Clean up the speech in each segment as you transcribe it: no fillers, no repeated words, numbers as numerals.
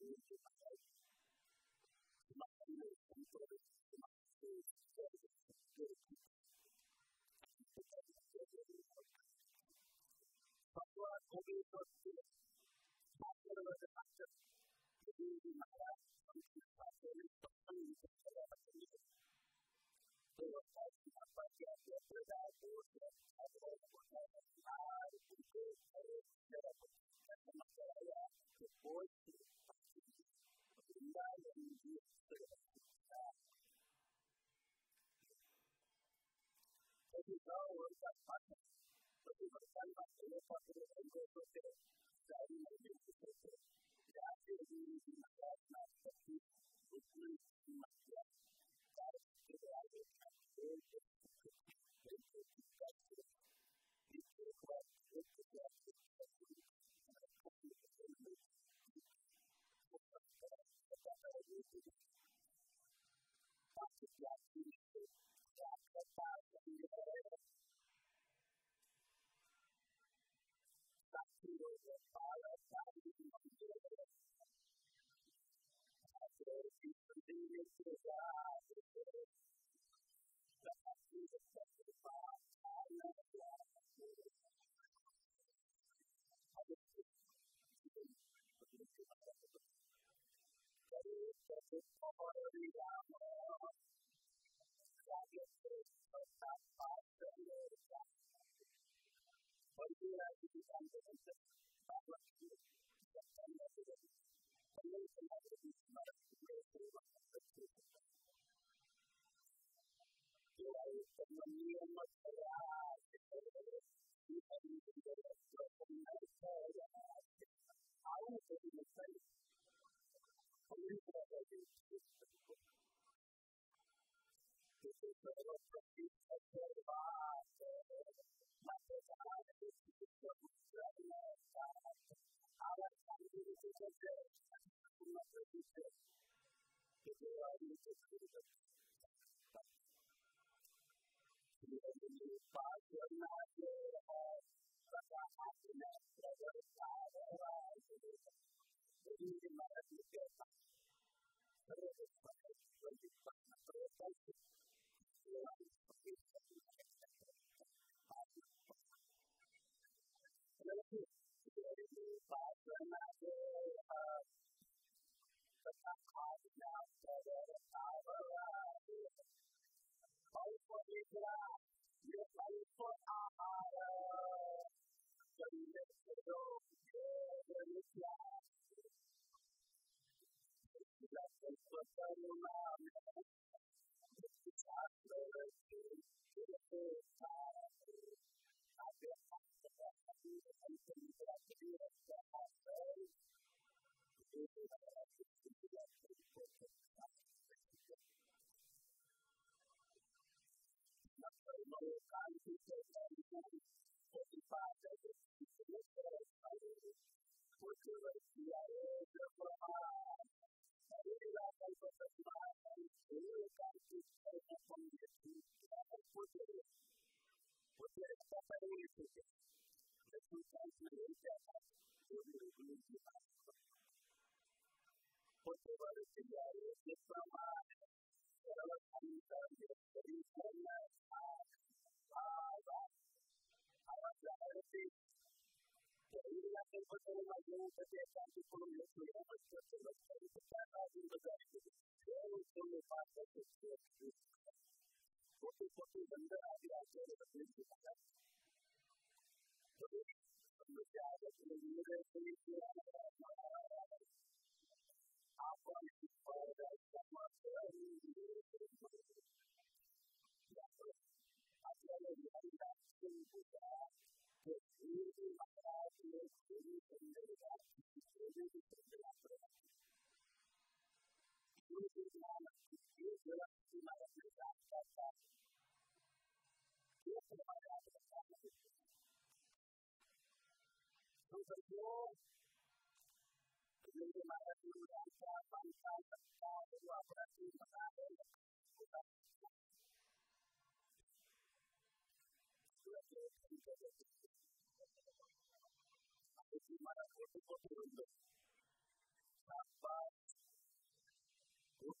Bye.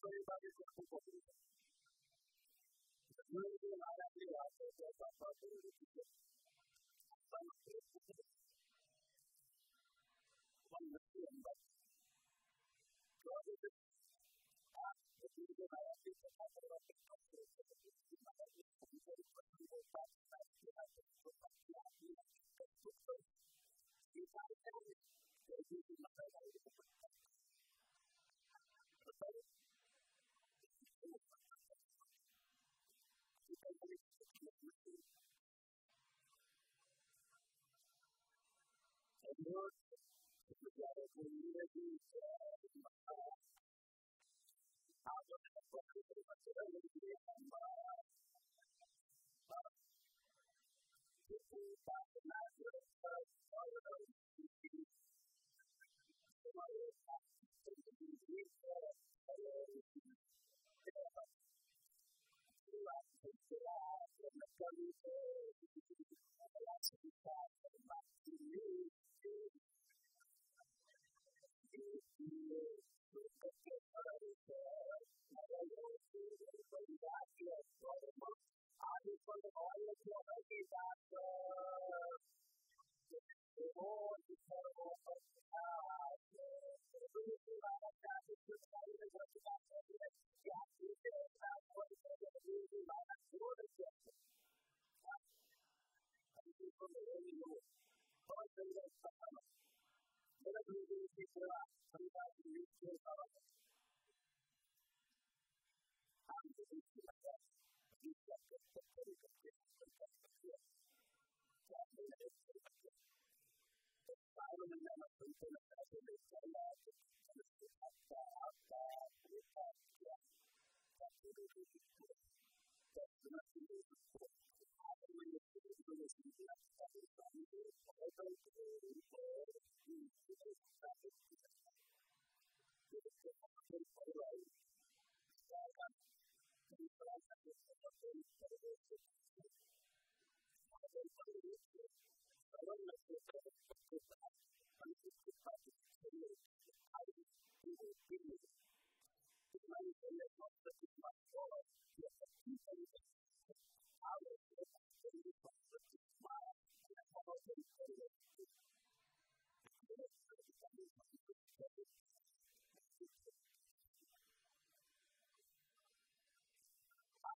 tell you about yourself before you leave. If you really do not have any options, that's not possible to do this. Some of you are going to be in love. God is just asking if you do not have people that are going to be in love.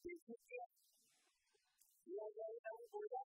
businesses. You know, they don't do that.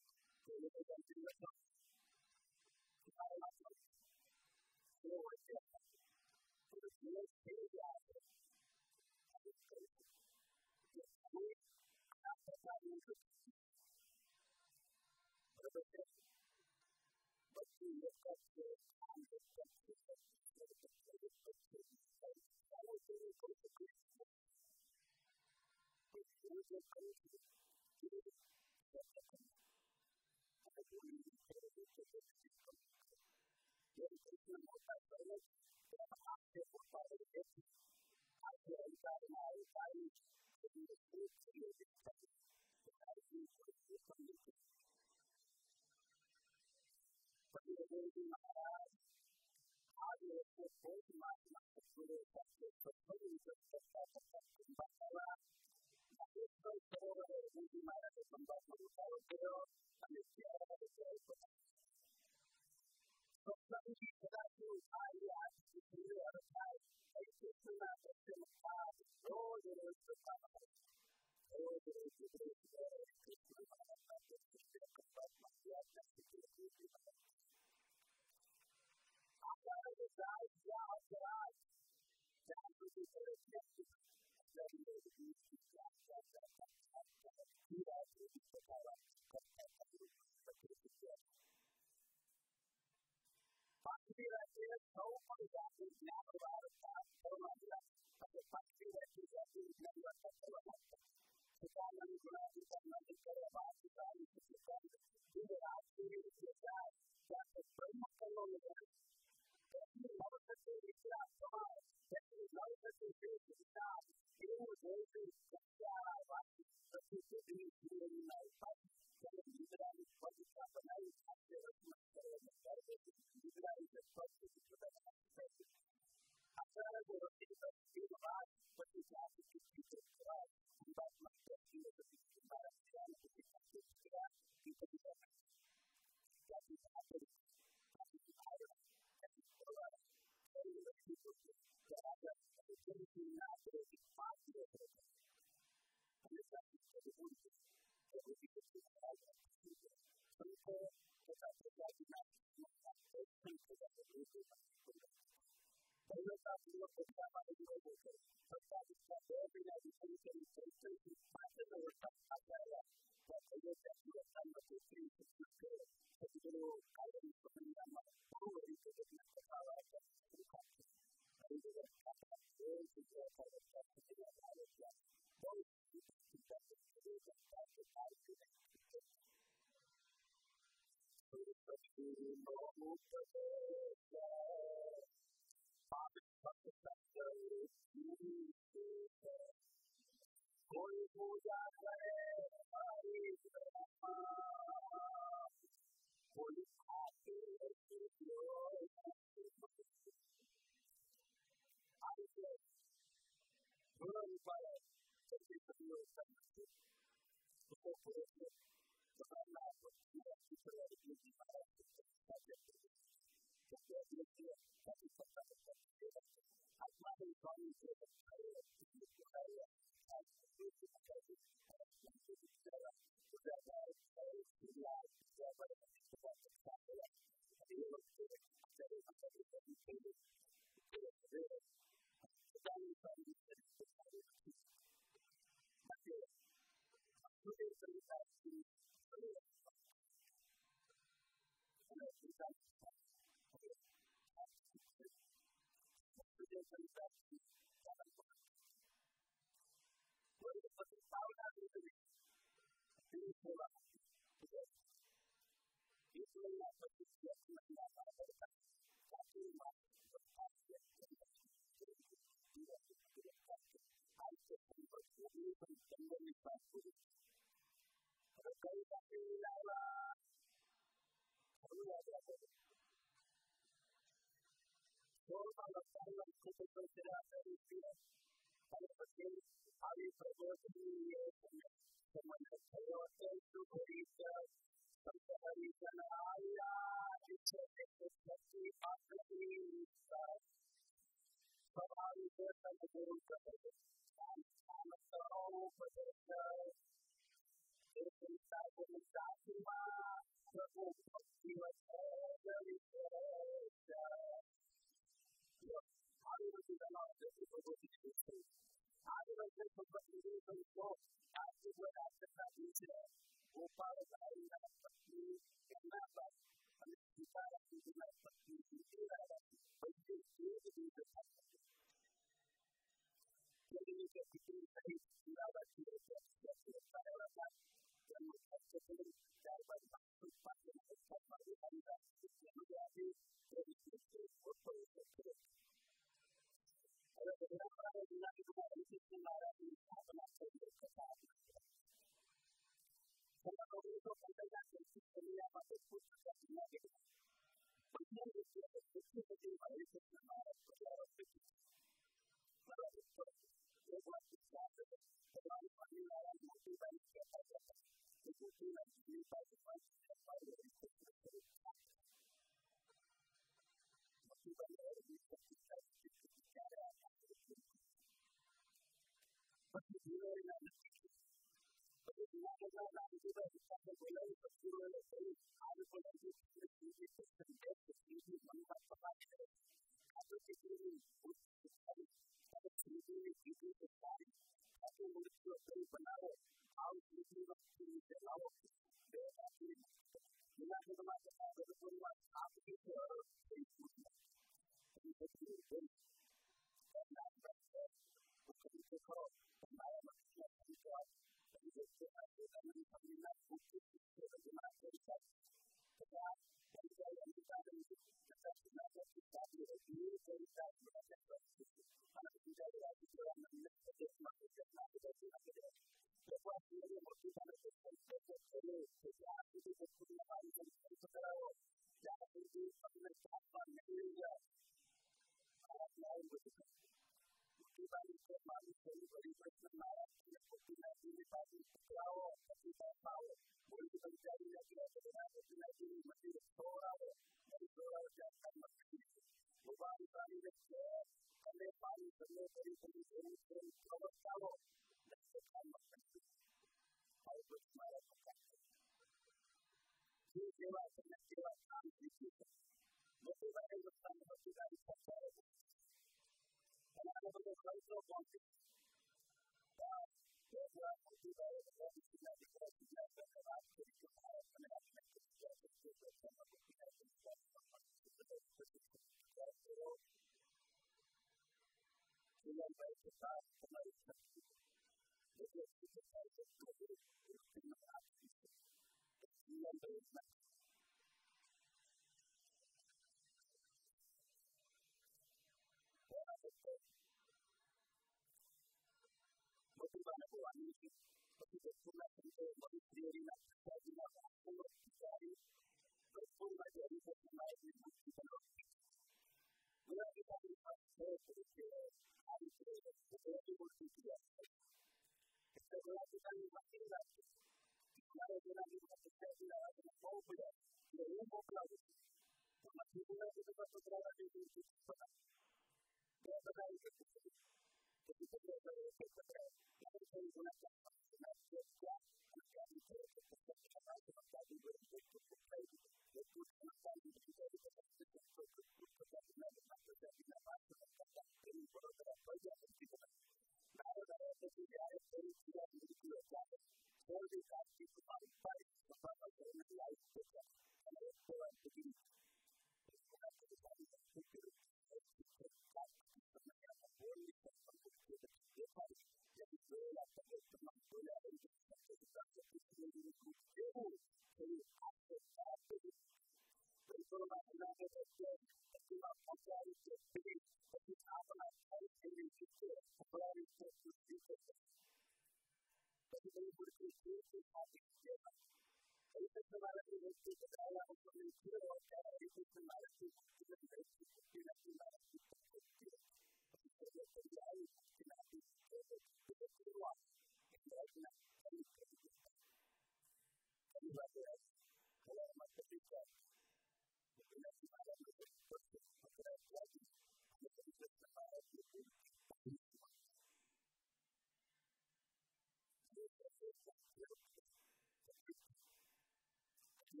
relationships. And then I realized that I was going to do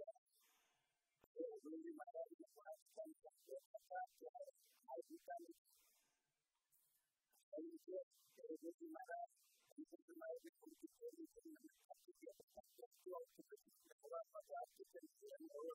that. I was leaving my life in this last 10 years. I thought that I was becoming a leader. I was leaving my life. I was leaving my life. I was leaving my life. I was leaving my life.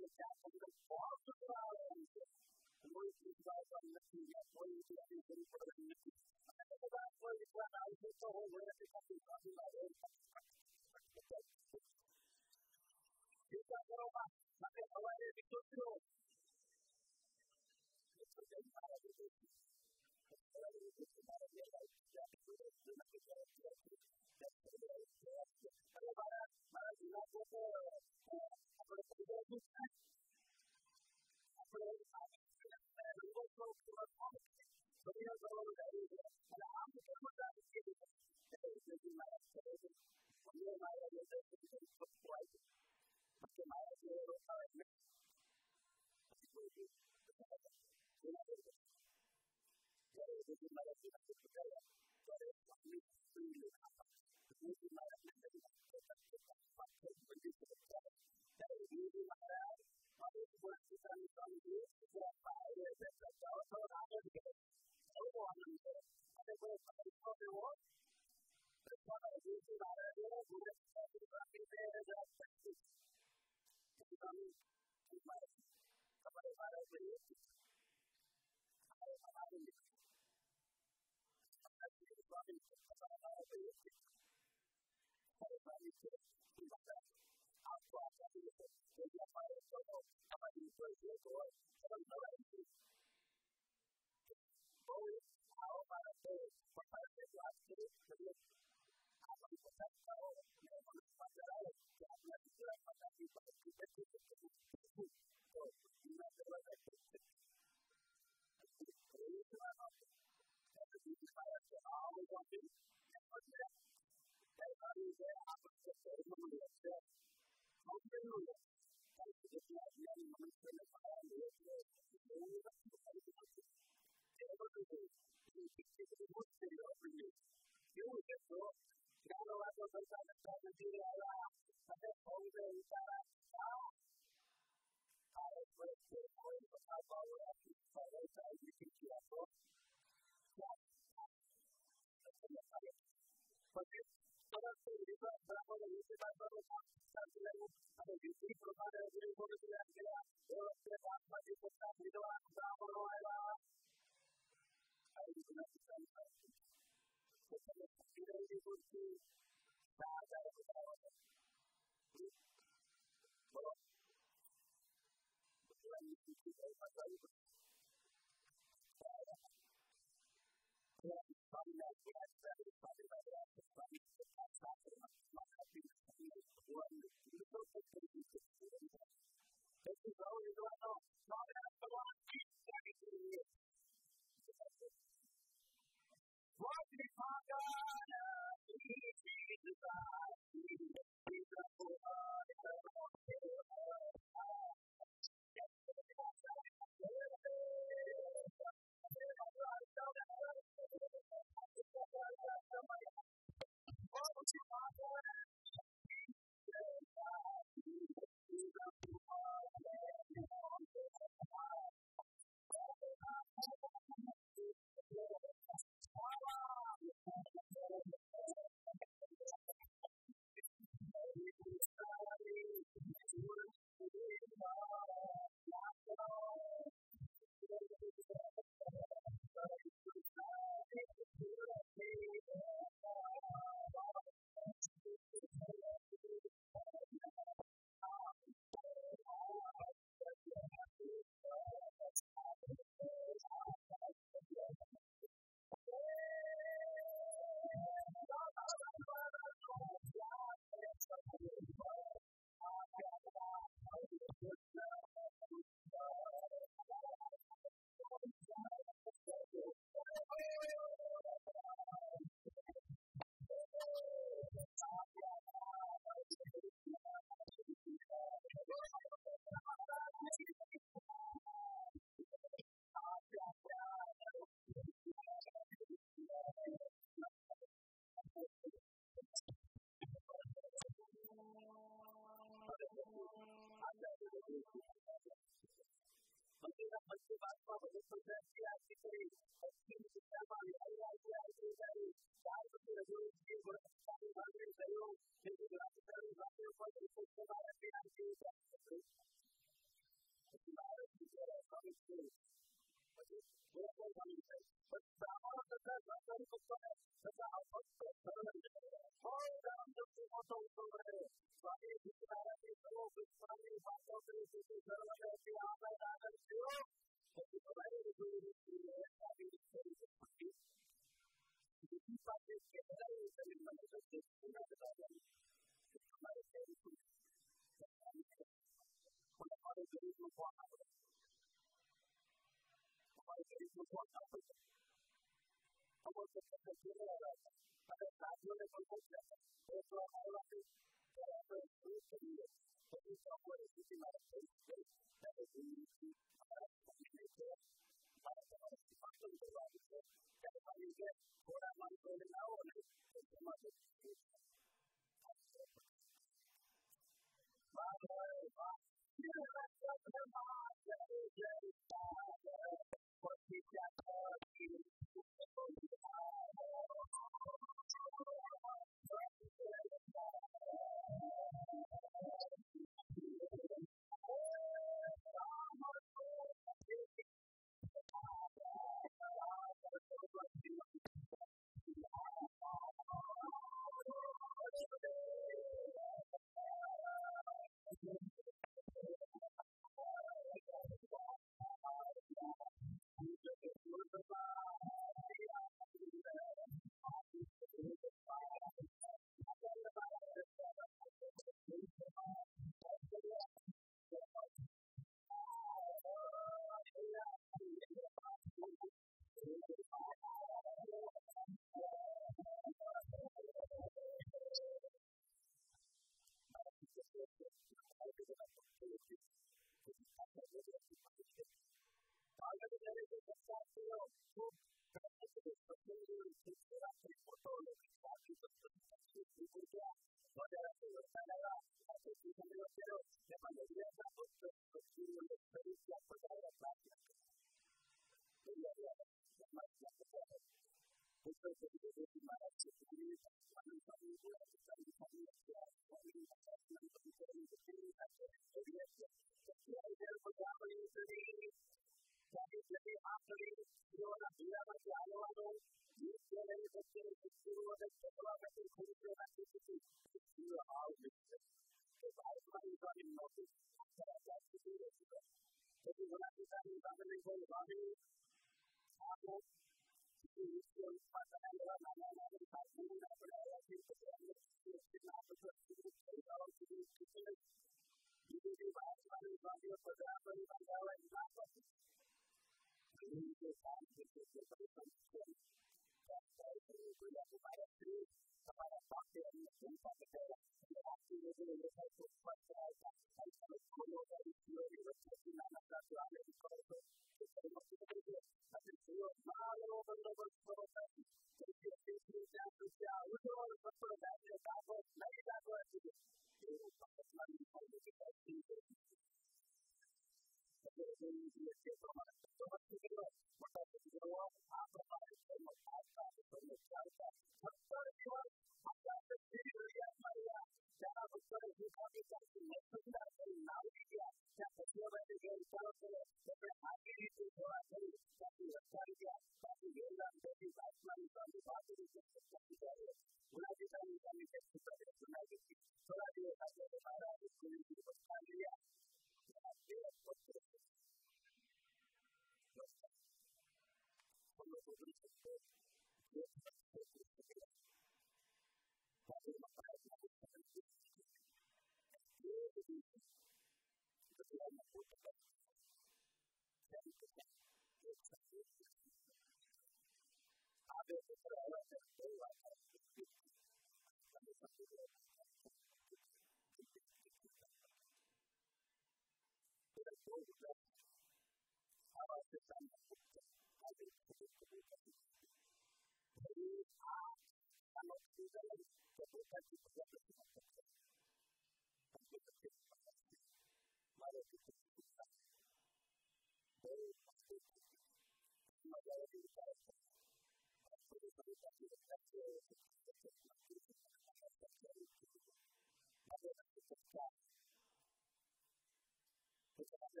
All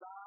things